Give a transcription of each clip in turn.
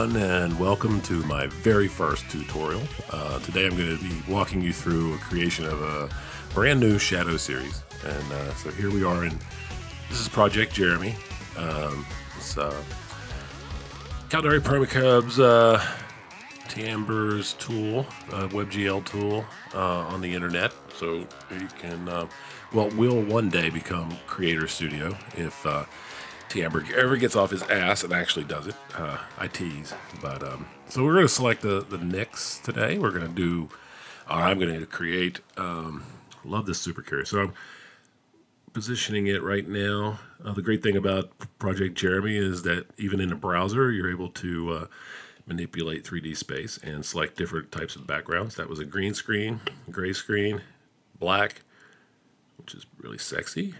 everyone, and welcome to my very first tutorial. Today I'm going to be walking you through a creation of a brand new shadow series, and so here we are. This is Project Jeremy. It's Caldera Permacub's Tambers tool, WebGL tool on the internet. So you can, will one day become Creator Studio if Tambers ever gets off his ass and actually does it. I tease, but so we're going to select the NYX today. We're going to do, I'm going to create, love this super carrier. So I'm positioning it right now. The great thing about Project Jeremy is that even in a browser, you're able to manipulate 3D space and select different types of backgrounds. That was a green screen, gray screen, black, which is really sexy.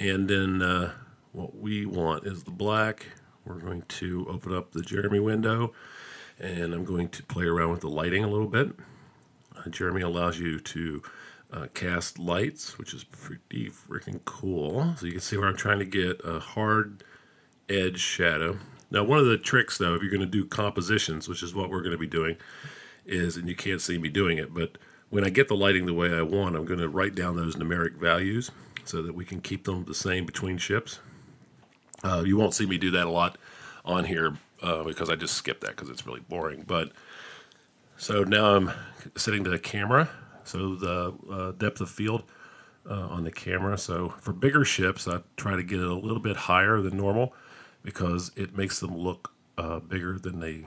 And then what we want is the black. We're going to open up the Jeremy window, and I'm going to play around with the lighting a little bit. Jeremy allows you to cast lights, which is pretty freaking cool. So you can see where I'm trying to get a hard edge shadow. Now, one of the tricks, though, if you're going to do compositions, which is what we're going to be doing, is, and you can't see me doing it, but when I get the lighting the way I want, I'm going to write down those numeric values so that we can keep them the same between ships. You won't see me do that a lot on here because I just skipped that because it's really boring. But so now I'm setting the camera, so the depth of field on the camera. So for bigger ships, I try to get it a little bit higher than normal because it makes them look bigger than they...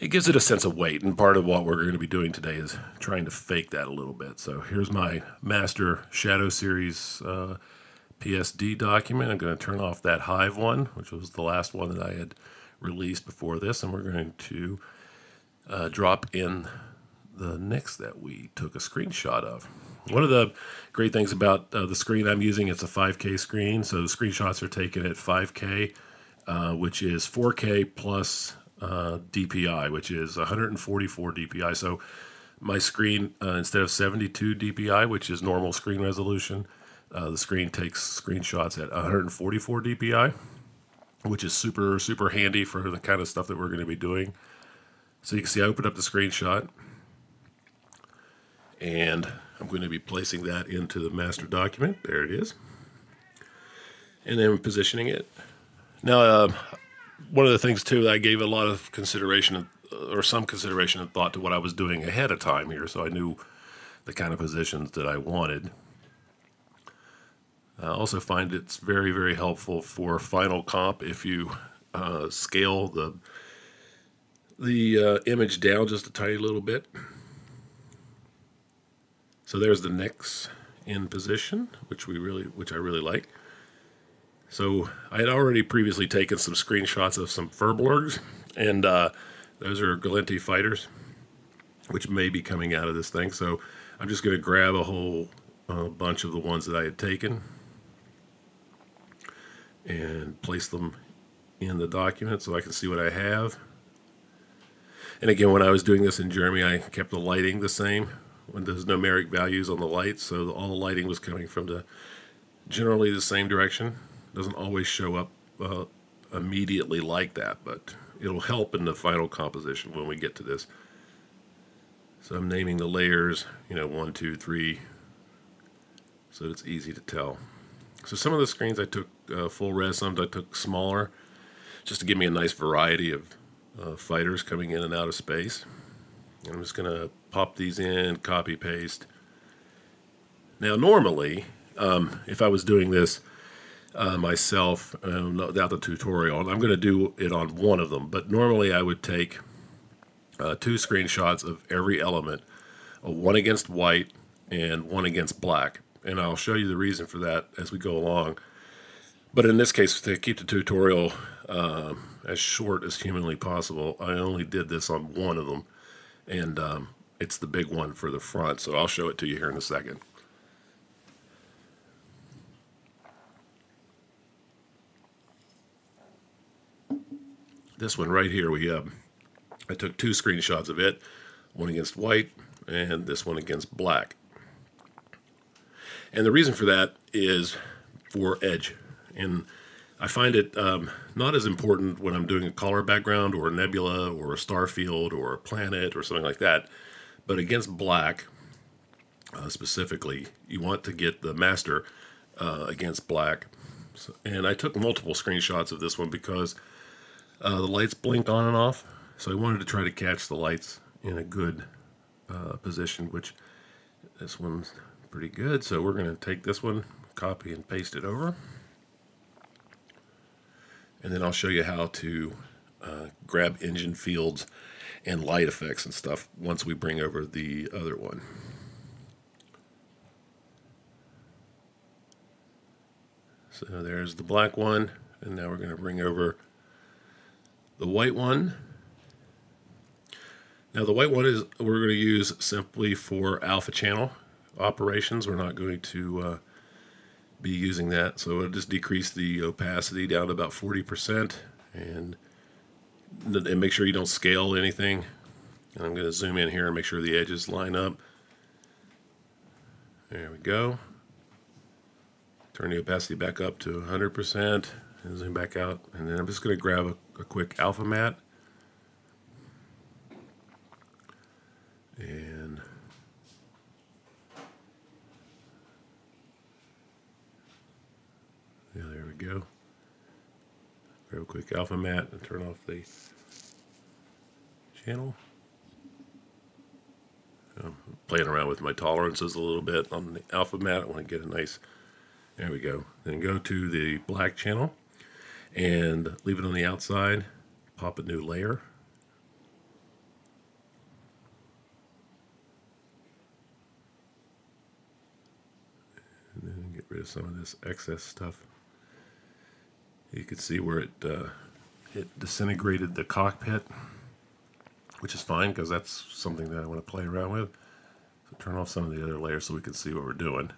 It gives it a sense of weight, and part of what we're going to be doing today is trying to fake that a little bit. So here's my master shadow series PSD document. I'm going to turn off that Hive one, which was the last one that I had released before this, and we're going to drop in the NYX that we took a screenshot of. One of the great things about the screen I'm using, it's a 5K screen, so the screenshots are taken at 5K, which is 4K plus... DPI, which is 144 DPI. So my screen, instead of 72 DPI, which is normal screen resolution, the screen takes screenshots at 144 DPI, which is super, super handy for the kind of stuff that we're going to be doing. So you can see I opened up the screenshot, and I'm going to be placing that into the master document. There it is. And then positioning it. Now, one of the things, too, that I gave a lot of consideration or some consideration and thought to what I was doing ahead of time here, so I knew the kind of positions that I wanted. I also find it's very, very helpful for final comp if you scale the image down just a tiny little bit. So there's the NYX in position, which I really like. So I had already previously taken some screenshots of some Furblurgs, and those are Gallente fighters, which may be coming out of this thing. So I'm just going to grab a whole bunch of the ones that I had taken and place them in the document so I can see what I have. And again, when I was doing this in Jeremy, I kept the lighting the same with those numeric values on the lights. So all the lighting was coming from generally the same direction. Doesn't always show up immediately like that, but it'll help in the final composition when we get to this. So I'm naming the layers, 1, 2, 3, so it's easy to tell. So some of the screens I took full res, some I took smaller, just to give me a nice variety of fighters coming in and out of space. And I'm just going to pop these in, copy, paste. Now normally, if I was doing this myself without the tutorial, and I'm going to do it on one of them, but normally I would take two screenshots of every element, one against white and one against black, and I'll show you the reason for that as we go along. But in this case, to keep the tutorial as short as humanly possible, I only did this on one of them, and it's the big one for the front, so I'll show it to you here in a second. This one right here, I took two screenshots of it, one against white and this one against black. And the reason for that is for edge. And I find it not as important when I'm doing a color background or a nebula or a star field or a planet or something like that. But against black, specifically, you want to get the master against black. So, and I took multiple screenshots of this one because the lights blink on and off. So I wanted to try to catch the lights in a good position, which this one's pretty good. So we're going to take this one, copy and paste it over. And then I'll show you how to grab engine fields and light effects and stuff once we bring over the other one. So there's the black one, and now we're going to bring over the white one. Now the white one is we're going to use simply for alpha channel operations. We're not going to be using that, so it'll just decrease the opacity down to about 40%, and make sure you don't scale anything. And I'm going to zoom in here and make sure the edges line up. There we go. Turn the opacity back up to 100% and zoom back out, and then I'm just going to grab a quick alpha mat and yeah, there we go. Grab a quick alpha mat and turn off the channel. I'm playing around with my tolerances a little bit on the alpha mat. I want to get a nice, there we go. Then go to the black channel and leave it on the outside. Pop a new layer. And then get rid of some of this excess stuff. You can see where it disintegrated the cockpit, which is fine because that's something that I want to play around with. So turn off some of the other layers so we can see what we're doing.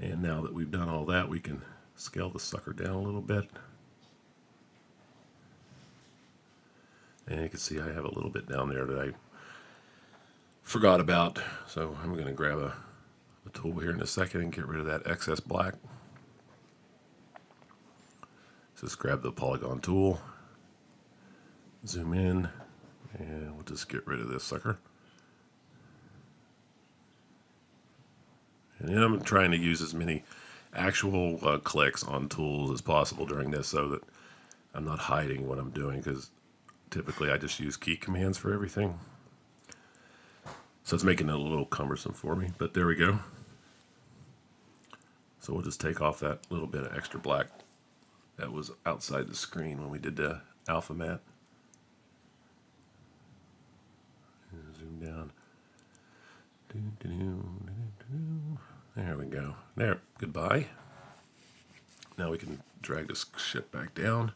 And now that we've done all that, we can scale the sucker down a little bit. And you can see I have a little bit down there that I forgot about. So I'm going to grab a tool here in a second and get rid of that excess black. So just grab the polygon tool, zoom in, and we'll just get rid of this sucker. And I'm trying to use as many actual clicks on tools as possible during this so that I'm not hiding what I'm doing, because typically I just use key commands for everything. So it's making it a little cumbersome for me, but there we go. So we'll just take off that little bit of extra black that was outside the screen when we did the alpha mat. And zoom down. There we go. There. Goodbye. Now we can drag this ship back down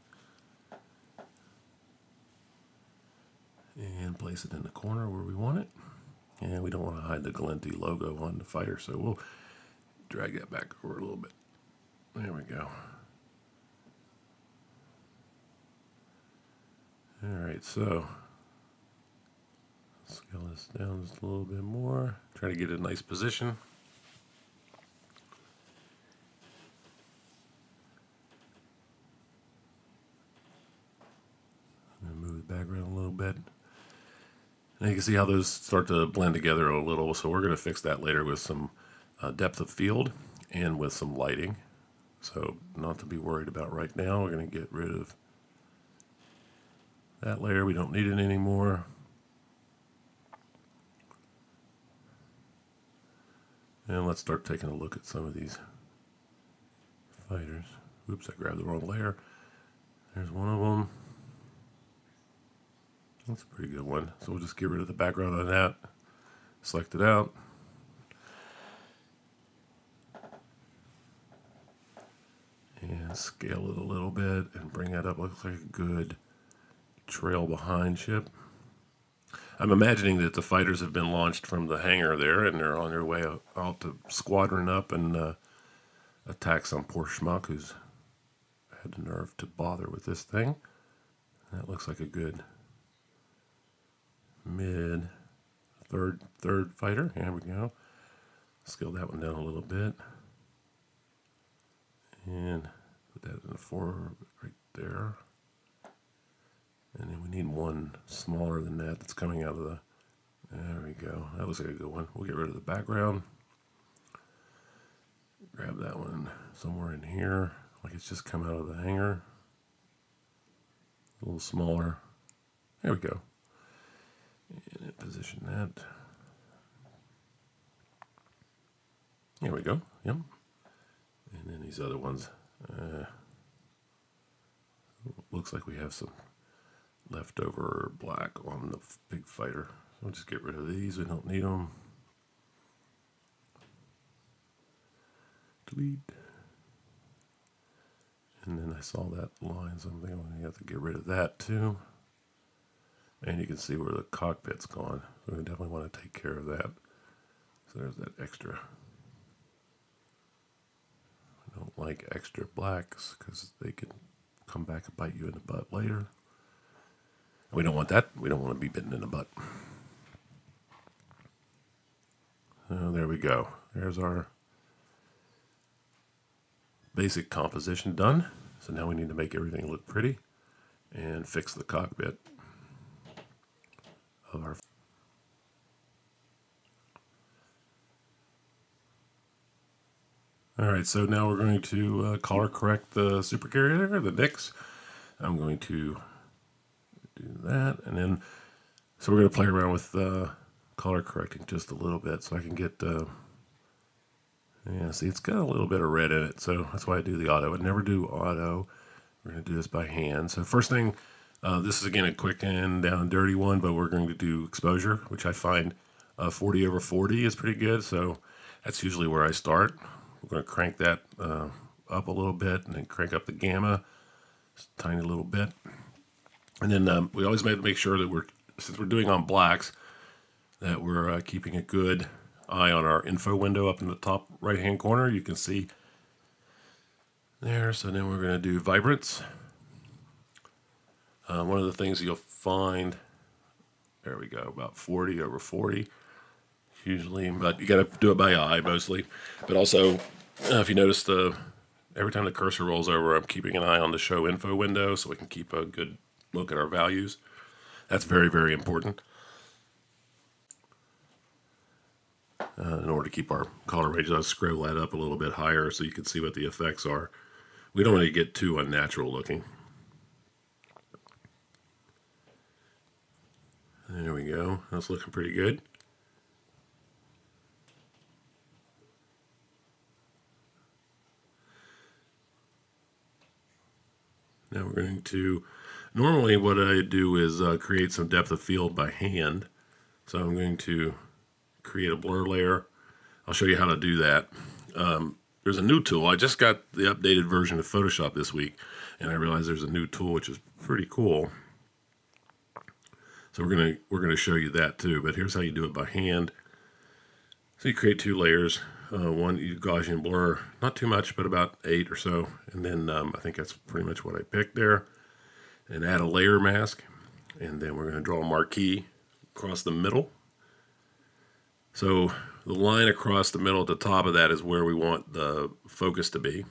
and place it in the corner where we want it. And we don't want to hide the Gallente logo on the fighter, so we'll drag that back over a little bit. There we go. Alright, so scale this down just a little bit more. Try to get a nice position. I'm going to move the background a little bit. And you can see how those start to blend together a little. So we're going to fix that later with some depth of field and with some lighting. So not to be worried about right now. We're going to get rid of that layer. We don't need it anymore. And let's start taking a look at some of these fighters. Oops, I grabbed the wrong layer. There's one of them. That's a pretty good one. So we'll just get rid of the background on that. Select it out. And scale it a little bit and bring that up. Looks like a good trail behind ship. I'm imagining that the fighters have been launched from the hangar there, and they're on their way out to squadron up and attack some poor schmuck who's had the nerve to bother with this thing. That looks like a good mid third fighter. Here we go. Scale that one down a little bit, and Put that in the four right there. And then we need one smaller than that that's coming out of the... There we go. That looks like a good one. We'll get rid of the background. Grab that one somewhere in here. Like it's just come out of the hanger. A little smaller. There we go. And position that. There we go. Yep. And then these other ones. Looks like we have some leftover black on the big fighter. So we'll just get rid of these. We don't need them. Delete. And then I saw that line, so I'm thinking I'm going to have to get rid of that too. And you can see where the cockpit's gone. So we definitely want to take care of that. So there's that extra. I don't like extra blacks because they can come back and bite you in the butt later. We don't want that. We don't want to be bitten in the butt. So there we go. There's our basic composition done. So now we need to make everything look pretty and fix the cockpit of our... All right, so now we're going to color correct the supercarrier, the NYX. I'm going to do that, and then so we're going to play around with color correcting just a little bit, so I can get yeah, see, it's got a little bit of red in it, so that's why I do the auto. I would never do auto. We're going to do this by hand. So first thing, this is again a quick and down and dirty one, but we're going to do exposure, which I find 40 over 40 is pretty good, so that's usually where I start. We're going to crank that up a little bit, and then crank up the gamma just a tiny little bit. And then we always have to make sure that we're, since we're doing on blacks, that we're keeping a good eye on our info window up in the top right-hand corner. You can see there. So then we're going to do vibrance. One of the things you'll find, there we go, about 40 over 40 usually, but you got to do it by eye mostly. But also, if you notice, every time the cursor rolls over, I'm keeping an eye on the show info window so we can keep a good look at our values. That's very, very important in order to keep our color range. I'll scroll that up a little bit higher so you can see what the effects are. We don't want to get too unnatural looking. There we go. That's looking pretty good. Now we're going to... Normally what I do is create some depth of field by hand. So I'm going to create a blur layer. I'll show you how to do that. There's a new tool. I just got the updated version of Photoshop this week, and I realized there's a new tool which is pretty cool. So we're gonna show you that too, but here's how you do it by hand. So you create two layers. One you Gaussian blur, not too much, but about 8 or so. And then I think that's pretty much what I picked there. And add a layer mask, and then we're going to draw a marquee across the middle. So the line across the middle at the top of that is where we want the focus to be.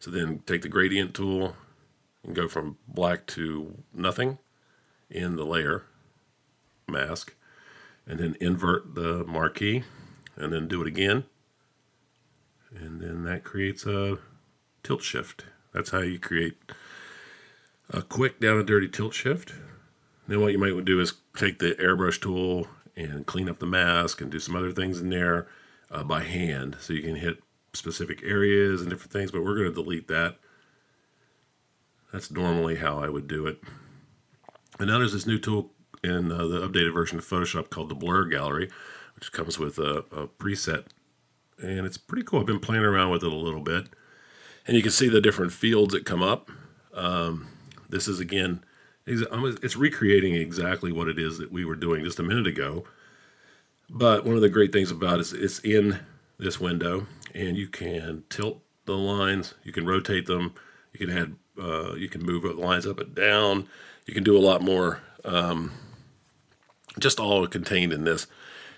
So then take the gradient tool and go from black to nothing in the layer mask, and then invert the marquee, and then do it again, and then that creates a tilt shift. That's how you create a quick down and dirty tilt shift. Then what you might do is take the airbrush tool and clean up the mask and do some other things in there by hand, so you can hit specific areas and different things, but we're going to delete that. That's normally how I would do it. And now there's this new tool in the updated version of Photoshop called the Blur Gallery, which comes with a preset, and it's pretty cool. I've been playing around with it a little bit, and you can see the different fields that come up. This is, again, it's recreating exactly what it is that we were doing just a minute ago. But one of the great things about it is it's in this window, and you can tilt the lines, you can rotate them, you can add, you can move lines up and down, you can do a lot more, just all contained in this.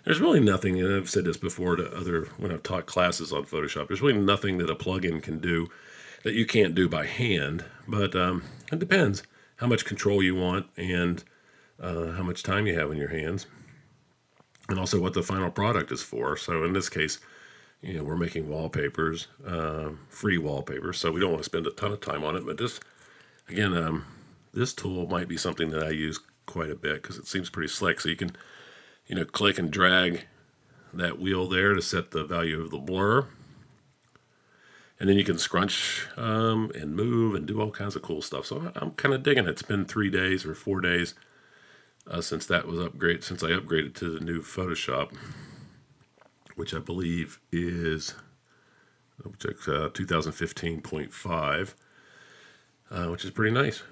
There's really nothing, and I've said this before to other, when I've taught classes on Photoshop, there's really nothing that a plugin can do that you can't do by hand, but it depends how much control you want and how much time you have in your hands, and also what the final product is for. So in this case, you know, we're making wallpapers, free wallpapers, so we don't want to spend a ton of time on it, but just, again, this tool might be something that I use quite a bit because it seems pretty slick. So you can, you know, click and drag that wheel there to set the value of the blur. And then you can scrunch and move and do all kinds of cool stuff. So I'm kind of digging it. It's been 3 days or 4 days since that was upgraded, since I upgraded to the new Photoshop, which I believe is 2015.5, which is pretty nice.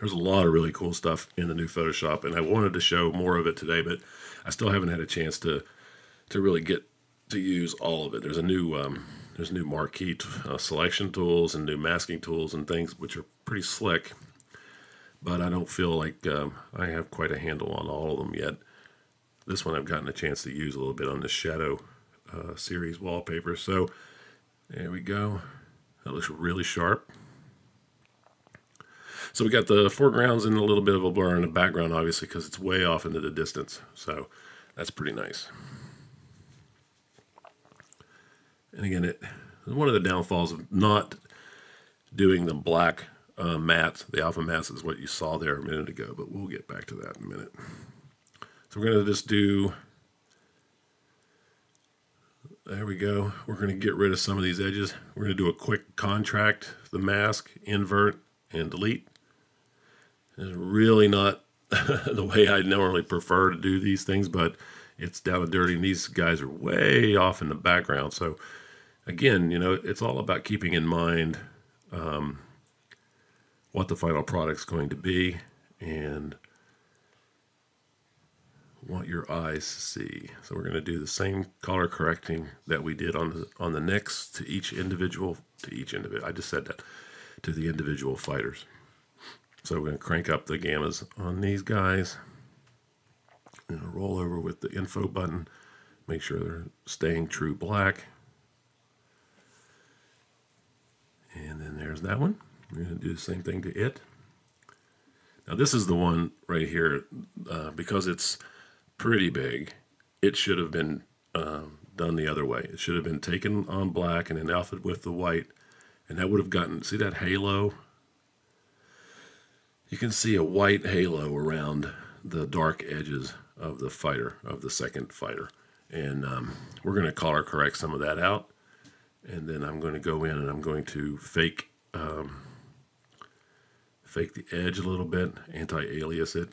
There's a lot of really cool stuff in the new Photoshop, and I wanted to show more of it today, but I still haven't had a chance to really get to use all of it. There's a new there's new marquee selection tools and new masking tools and things, which are pretty slick, but I don't feel like I have quite a handle on all of them yet. This one I've gotten a chance to use a little bit on the Shadow series wallpaper. So there we go. That looks really sharp. So we got the foregrounds and a little bit of a blur in the background, obviously, because it's way off into the distance. So that's pretty nice. And again, one of the downfalls of not doing the black mats, the alpha mats, is what you saw there a minute ago. But we'll get back to that in a minute. So we're going to just do, there we go. We're going to get rid of some of these edges. We're going to do a quick contract, the mask, invert, and delete. It's really not the way I normally prefer to do these things, but it's down and dirty, and these guys are way off in the background. So again, you know, it's all about keeping in mind what the final product's going to be and what your eyes see. So we're going to do the same color correcting that we did on the NYX to each individual. I just said that. To the individual fighters. So we're going to crank up the gammas on these guys. I'm going to roll over with the info button, make sure they're staying true black. And then there's that one. We're going to do the same thing to it. Now this is the one right here, because it's pretty big, it should have been done the other way. It should have been taken on black and then alpha with the white. And that would have gotten, see that halo? You can see a white halo around the dark edges of the fighter, of the second fighter. And we're going to color correct some of that out. And then I'm going to go in and I'm going to fake, fake the edge a little bit, anti-alias it.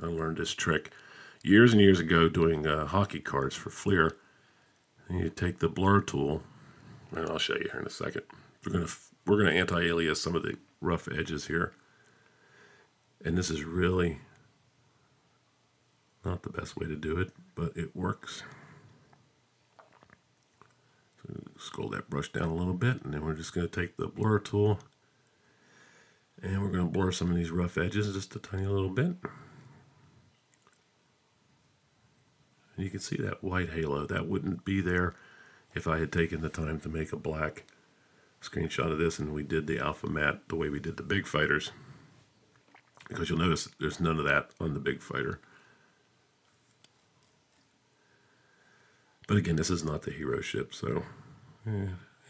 I learned this trick years and years ago doing hockey cards for Fleer. You take the blur tool, and I'll show you here in a second. We're gonna anti-alias some of the rough edges here, and this is really not the best way to do it, but it works. So scroll that brush down a little bit, and then we're just gonna take the blur tool, and we're gonna blur some of these rough edges just a tiny little bit. And you can see that white halo. That wouldn't be there if I had taken the time to make a black screenshot of this and we did the alpha matte the way we did the big fighters. Because you'll notice there's none of that on the big fighter. But again, this is not the hero ship, so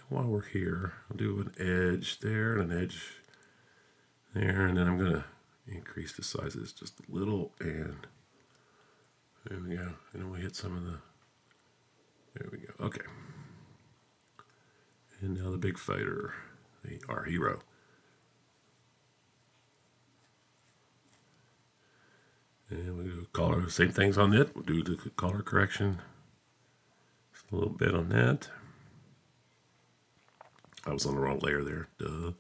while we're here, I'll do an edge there and an edge there, and then I'm going to increase the sizes just a little, and there we go, and then we hit some of the, there we go, okay. And now the big fighter, our hero. And we do color, same things on it, we'll do the color correction. Just a little bit on that. I was on the wrong layer there, duh.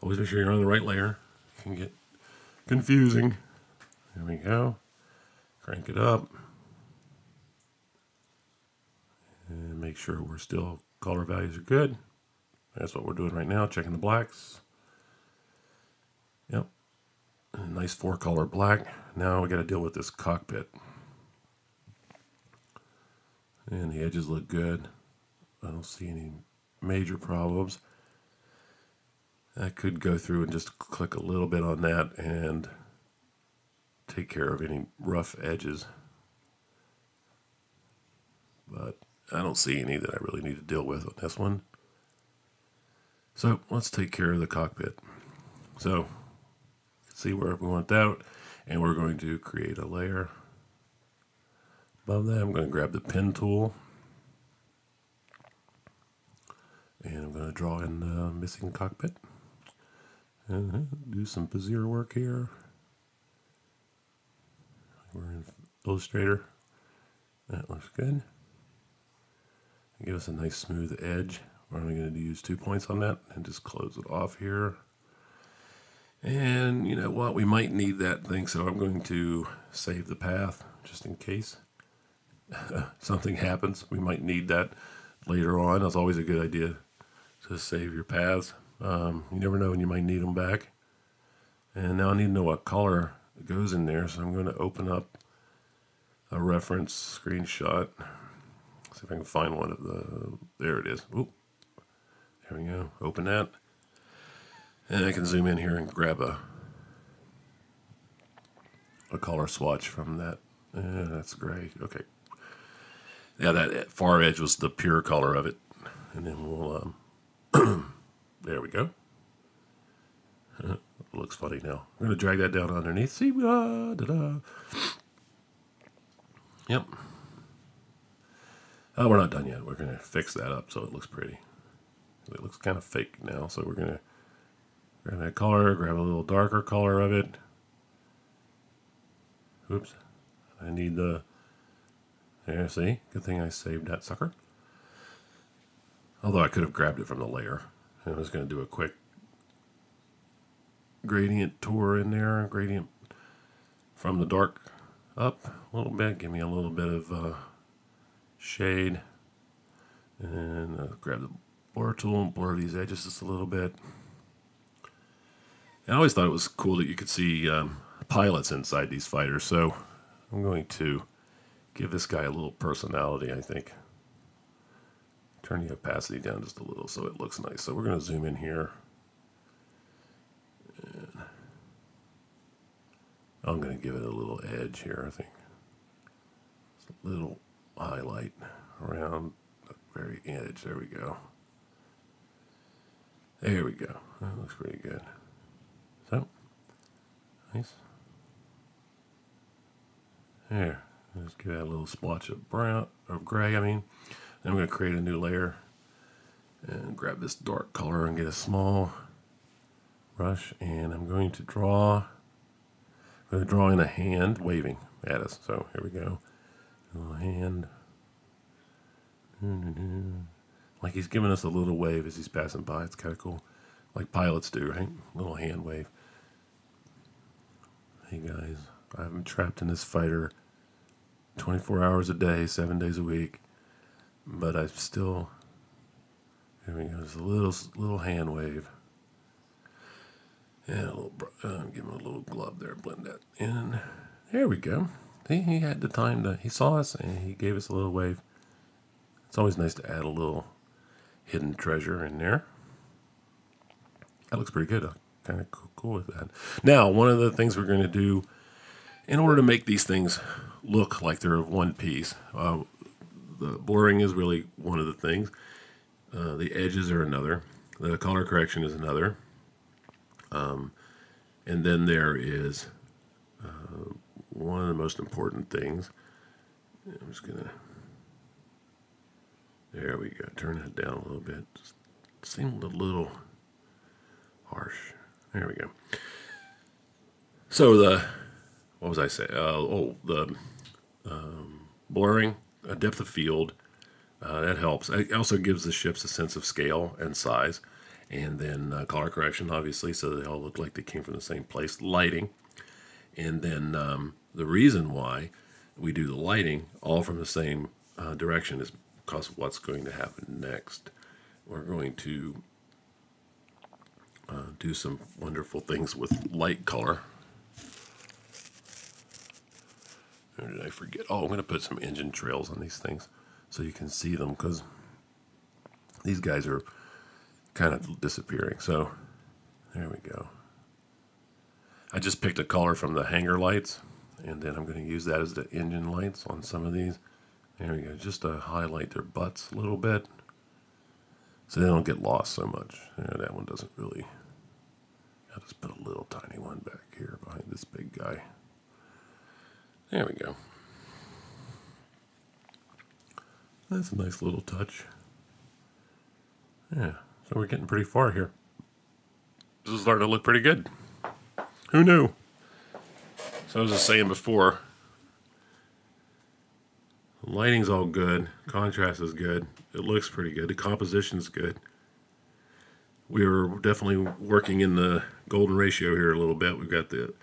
Always make sure you're on the right layer. It can get confusing. There we go. Crank it up and make sure we're still color values are good. That's what we're doing right now, checking the blacks. Yep, a nice 4-color black. Now we got to deal with this cockpit, and the edges look good. I don't see any major problems. I could go through and just click a little bit on that and take care of any rough edges, but I don't see any that I really need to deal with on this one. So let's take care of the cockpit. So see where we want that, and we're going to create a layer above that. I'm going to grab the pen tool and I'm going to draw in the missing cockpit and do some bezier work here. We're in Illustrator. That looks good. Give us a nice smooth edge. We're only going to use 2 points on that and just close it off here. And you know what? We might need that thing, so I'm going to save the path just in case something happens. We might need that later on. That's always a good idea to save your paths. You never know when you might need them back. And now I need to know what color goes in there, so I'm going to open up a reference screenshot. See if I can find one of the, there it is. Ooh, there we go. Open that. And I can zoom in here and grab a color swatch from that. That's great. Okay. Yeah, that far edge was the pure color of it. And then we'll, there we go. Looks funny now. We're going to drag that down underneath. See, da-da. Yep. Oh, we're not done yet. We're going to fix that up so it looks pretty. It looks kind of fake now, so we're going to grab that color, grab a little darker color of it. Oops. I need the... There, see? Good thing I saved that sucker. Although I could have grabbed it from the layer. I was going to do a quick gradient tour in there. Gradient from the dark up a little bit. Give me a little bit of... shade, and grab the blur tool and blur these edges just a little bit. And I always thought it was cool that you could see pilots inside these fighters, so I'm going to give this guy a little personality, I think. Turn the opacity down just a little so it looks nice. So we're going to zoom in here. And I'm going to give it a little edge here, I think. Just a little highlight around the very edge. There we go. There we go. That looks pretty good. So, nice. There. Let's give that a little splotch of brown, of gray, I mean. Then I'm going to create a new layer and grab this dark color and get a small brush, and I'm going to draw in a hand waving at us. So, here we go. Little hand, like he's giving us a little wave as he's passing by. It's kind of cool, like pilots do, right? Little hand wave. Hey guys, I'm trapped in this fighter 24 hours a day, 7 days a week, but I still, here we go, there's a little hand wave. And a little, give him a little glove there, blend that in. There we go. He had the time to, he saw us and he gave us a little wave. It's always nice to add a little hidden treasure in there. That looks pretty good. I'm kind of cool with that. Now, one of the things we're going to do in order to make these things look like they're of one piece, the blurring is really one of the things. The edges are another. The color correction is another. And then there is... one of the most important things. I'm just gonna, there we go, turn that down a little bit. Just seemed a little harsh. There we go. So the, what was I saying? Blurring, a depth of field, that helps. It also gives the ships a sense of scale and size. And then color correction, obviously, so they all look like they came from the same place. Lighting. And then the reason why we do the lighting all from the same direction is because of what's going to happen next. We're going to do some wonderful things with light color. Or did I forget? Oh, I'm going to put some engine trails on these things so you can see them, because These guys are kind of disappearing. So there we go. I just picked a color from the hanger lights, and then I'm going to use that as the engine lights on some of these. There we go, just to highlight their butts a little bit so they don't get lost so much. Yeah, that one doesn't really. I'll just put a little tiny one back here behind this big guy. There we go. That's a nice little touch. Yeah, so we're getting pretty far here. This is starting to look pretty good. Who knew? So as I was saying before, the lighting's all good, contrast is good, it looks pretty good, the composition's good. We were definitely working in the golden ratio here a little bit. We've got the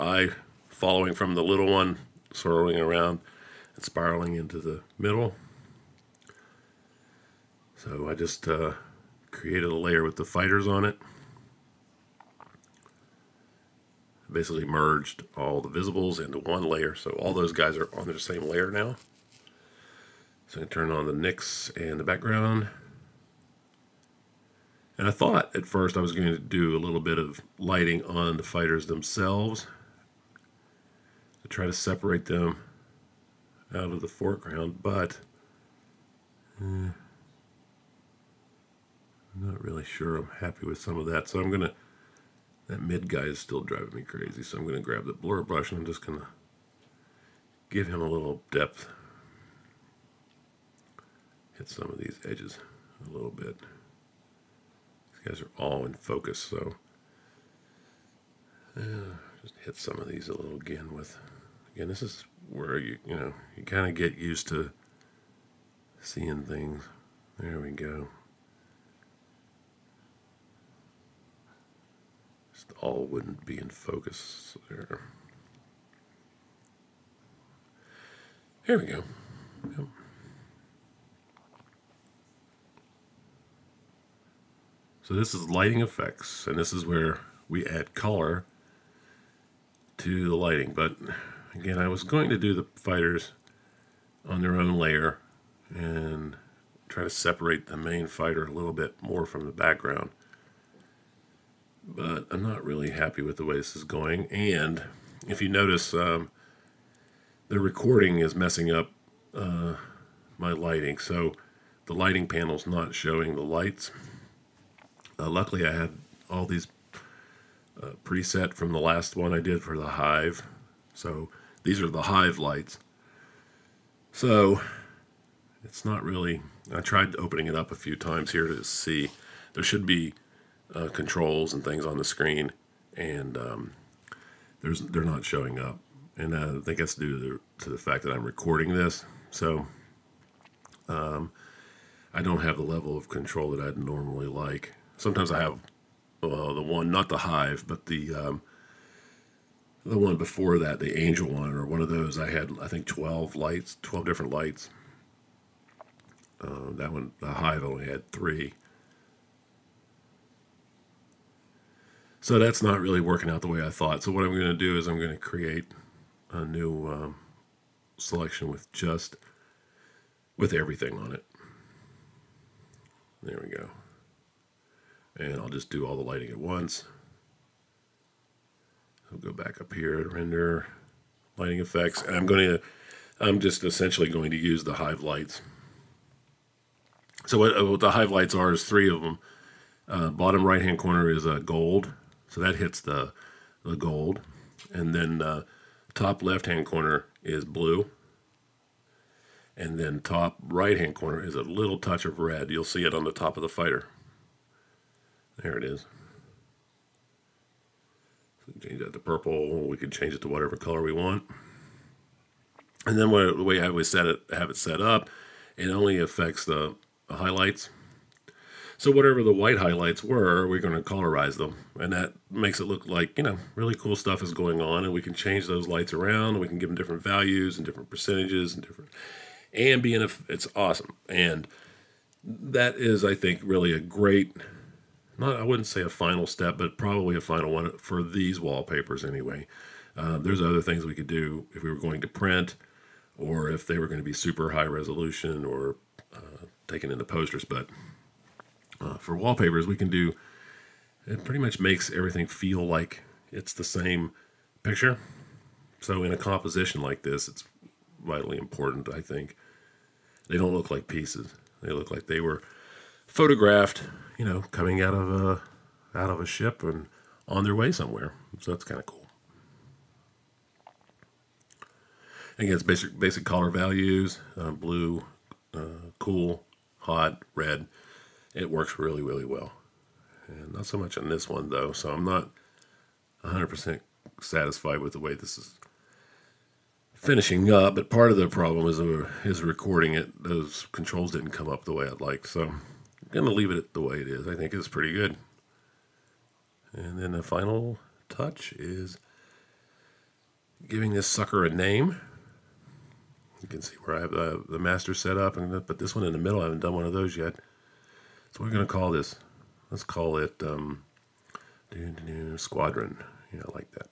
eye following from the little one, swirling around and spiraling into the middle. So I just created a layer with the fighters on it. Basically merged all the visibles into one layer, so all those guys are on their same layer now. So I'm going to turn on the NYX and the background. And I thought at first I was going to do a little bit of lighting on the fighters themselves to try to separate them out of the foreground, but I'm not really sure I'm happy with some of that, so I'm going to. That mid guy is still driving me crazy, so I'm going to grab the blur brush and I'm just going to give him a little depth. Hit some of these edges a little bit. These guys are all in focus, so just hit some of these a little again with. Again, this is where you kind of get used to seeing things. There we go. All wouldn't be in focus there. Here we go. Yep. So this is lighting effects, and this is where we add color to the lighting. But again, I was going to do the fighters on their own layer and try to separate the main fighter a little bit more from the background. But I'm not really happy with the way this is going, and if you notice, the recording is messing up my lighting, so the lighting panel's not showing the lights. Luckily I had all these preset from the last one I did for the Hive, so these are the Hive lights. So it's not really, I tried opening it up a few times here to see, there should be controls and things on the screen, and they're not showing up, and I think that's due to the fact that I'm recording this, so I don't have the level of control that I'd normally like. Sometimes I have the one, not the Hive, but the one before that, the Angel one, or one of those. I had, I think, 12 different lights. That one, the Hive, only had 3. So that's not really working out the way I thought. So what I'm going to do is I'm going to create a new selection with everything on it. There we go. And I'll just do all the lighting at once. I'll go back up here to render lighting effects. And I'm just essentially going to use the Hive lights. So what the Hive lights are is 3 of them. Bottom right hand corner is gold. So that hits the gold, and then top left-hand corner is blue, and then top right-hand corner is a little touch of red. You'll see it on the top of the fighter. There it is. So we can change that to purple. We can change it to whatever color we want. And then the way I always have it set up, it only affects the highlights. So whatever the white highlights were, we're going to colorize them, and that makes it look like, really cool stuff is going on, and we can change those lights around, and we can give them different values and different percentages and different ambient. It's awesome, and that is, I think, really a great, I wouldn't say a final step, but probably a final one for these wallpapers anyway. There's other things we could do if we were going to print, or if they were going to be super high resolution, or taken in the posters, but for wallpapers, we can do, it pretty much makes everything feel like it's the same picture. So in a composition like this, it's vitally important, I think. They don't look like pieces. They look like they were photographed, you know, coming out of a ship and on their way somewhere. So that's kind of cool. Again, it's basic color values, blue, cool, hot, red. It works really, really well. And not so much on this one, though, so I'm not 100% satisfied with the way this is finishing up, but part of the problem is recording it. Those controls didn't come up the way I'd like, so I'm going to leave it the way it is. I think it's pretty good. And then the final touch is giving this sucker a name. You can see where I have the master set up, and I'm going to put this one in the middle. I haven't done one of those yet. So we're going to call this, let's call it Squadron. Yeah, I like that.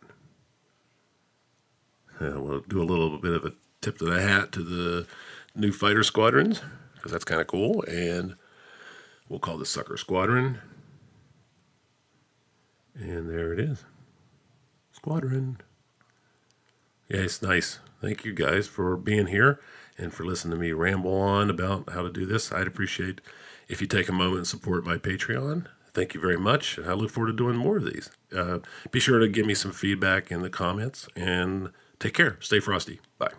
And we'll do a little bit of a tip of the hat to the new fighter squadrons, because that's kind of cool. And we'll call this sucker Squadron. And there it is. Squadron. Yeah, it's nice. Thank you guys for being here and for listening to me ramble on about how to do this. I'd appreciate if you take a moment and support my Patreon. Thank you very much. I look forward to doing more of these. Be sure to give me some feedback in the comments, and take care. Stay frosty. Bye.